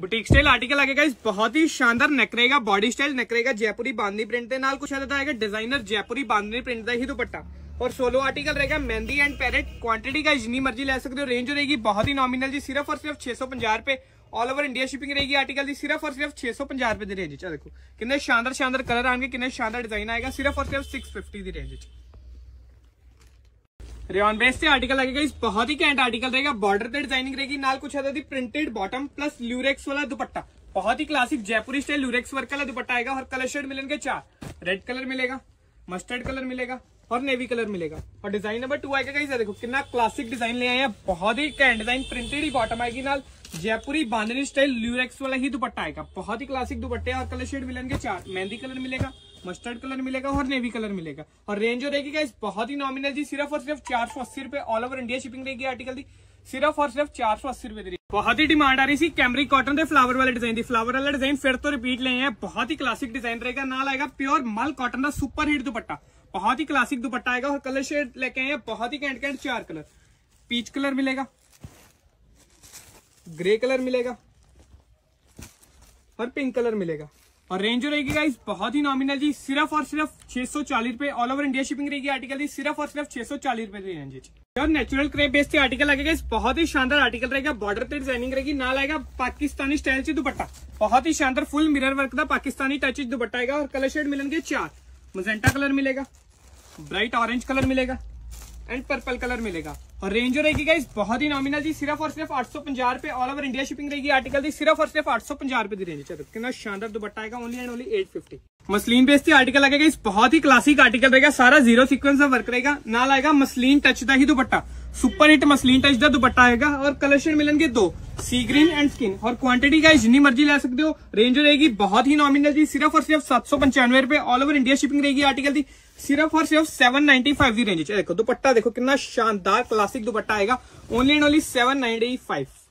Boutique style article आगे guys, बहुत ही शानदार नेक रहेगा, बॉडी स्टाइल नेक रहेगा, जयपुरी बांधनी प्रिंट दे नाल कुछ ज्यादा आएगा, डिजाइनर जयपुरी बांधनी प्रिंट का ही दुपट्टा और सोलो आर्टिकल रहेगा मेहंदी एंड पैरेट। क्वांटिटी का जितनी मर्जी ले सकते हो, रेंज रहेगी बहुत ही नॉमिनल जी, सिर्फ और सिर्फ 650 रुपए। ऑल ओवर इंडिया शिपिंग रहेगी आर्टिकल जी, सिर्फ और सिर्फ 650 रुपए की रेंज। देखो कितने शानदार शानदार कलर आएंगे, कितने शानदार डिजाइन आएगा, सिर्फ और सिर्फ 650 की रेंज। रेयन बेस से आर्टिकल आएगा इस, बहुत ही कैंट आर्टिकल रहेगा, बॉर्डर पे डिजाइनिंग रहेगी नाल कुछ ज्यादा प्रिंटेड बॉटम प्लस ल्यूरेक्स वाला दुपट्टा, बहुत ही क्लासिक जयपुरी स्टाइल ल्यूरेक्स वर्क वाला दुपट्टा आएगा। और कलर शेड मिलेंगे चार, रेड कलर मिलेगा, मस्टर्ड कलर मिलेगा और नेवी कलर मिलेगा। और डिजाइन नंबर 2 आएगा गाइस, देखो कितना क्लासिक डिजाइन ले आए हैं, बहुत ही कैंट डिजाइन, प्रिंटेड ही बॉटम आएगी नाल जयपुरी बांधनी स्टाइल ल्यूरेक्स वाला ही दुपट्टा आएगा, बहुत ही क्लासिक दुपट्टे। और कलर शेड मिलेंगे चार, मेहंदी कलर मिलेगा, मस्टर्ड कलर मिलेगा और नेवी कलर मिलेगा। और रेंज हो रहेगी गाइस बहुत ही नॉमिनल जी, सिर्फ और सिर्फ 480 रुपए। ऑल ओवर इंडिया शिपिंग रहेगी आर्टिकल दी, सिर्फ और सिर्फ 480 रुपए। बहुत ही डिमांड आ रही सी कैमरिक कॉटन के फ्लावर वाले डिजाइन दी, फ्लावर वाला डिजाइन फिर तो रिपीट ले हैं, बहुत ही क्लासिक डिजाइन रहेगा, नाल आएगा प्योर मल कॉटन का सुपर हिट दुपट्टा, बहुत ही क्लासिक दुपट्टा आएगा। और कलर शेड लेके आए हैं बहुत ही कैंट कैंट चार कलर, पीच कलर मिलेगा, ग्रे कलर मिलेगा और पिंक कलर मिलेगा। और रेंज रहेगी गाइस बहुत ही नॉमिनल जी, सिर्फ और सिर्फ 640 रुपए। ऑल ओवर इंडिया शिपिंग रहेगी आर्टिकल जी, सिर्फ और सिर्फ 640 रुपए की रेंज। और नेचुरल क्रेप बेस से आर्टिकल आएगा गाइस, बहुत ही शानदार आर्टिकल रहेगा, बॉर्डर पे डिजाइनिंग रहेगी, नाल आएगा पाकिस्तानी स्टाइल से दुपट्टा, बहुत ही शानदार फुल मिरर वर्क का पाकिस्तानी टच दुपट्टा आएगा। और कलर शेड मिलेंगे चार, मजेंटा कलर मिलेगा, ब्राइट ऑरेंज कलर मिलेगा एंड पर्पल कलर मिलेगा। और रेंज रहेगी गाइस बहुत ही नॉमिनल जी, सिर्फ और सिर्फ 850 रुपए। ऑल ओवर इंडिया शिपिंग रहेगी आर्टिकल जी, सिर्फ और सिर्फ 850 रुपए की रेंज। चलो कितना शानदार दुपट्टा आएगा, only and only 850। Muslin base से आर्टिकल आएगा गाइस, बहुत ही क्लासिक आर्टिकल रहेगा, सारा जीरो सीक्वेंस का वर्क रहेगा, नाल आएगा मसलिन टच का ही दुपट्टा, सुपर हिट मसलिन टच का दुपट्टा आएगा। और कलर शेड मिलेंगे दो, सी ग्रीन एंड स्किन। और क्वांटिटी गाइस जितनी मर्जी ले सकते हो, रेंज रहेगी बहुत ही नॉमिनल जी, सिर्फ और सिर्फ 795 रुपए। ऑल ओवर इंडिया शिपिंग रहेगी आर्टिकल जी, सिर्फ और सिर्फ 795 की रेंज। देखो दुपट्टा देखो कितना शानदार क्लासिक दुपट्टा आएगा, ओनली एंड ओनली 795।